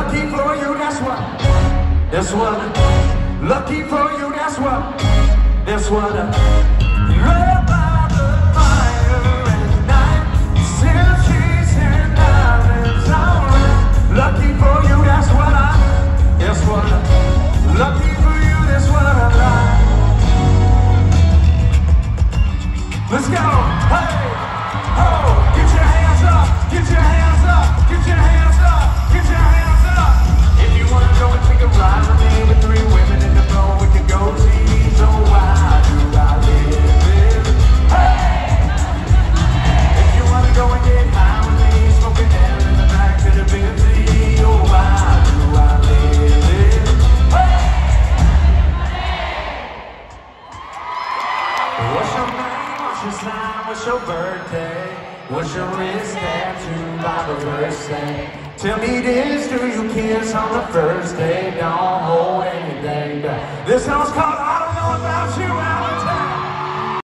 Lucky for you, that's what. That's what. Lucky for you, that's what. That's what. Love by the fire at night. Silkies and diamonds all right. Lucky for you, that's what I. That's what. Lucky for you, that's what I like. Let's go. Hey. Oh. Get your hands up. Get your hands up. Get your hands up. Get your hands up. If you wanna go and take a ride with me, with three women in the boat, we can go see. So why do I live in? Hey! If you wanna go and get high with me, smoking air in the back of the Bentley. Oh, why do I live in? Hey! What's your name? What's your sign? What's your birthday? What's your wrist tattoo by the first thing? Tell me this, do you kiss on the first day? Don't hold anything back. This song's called I Don't Know About You.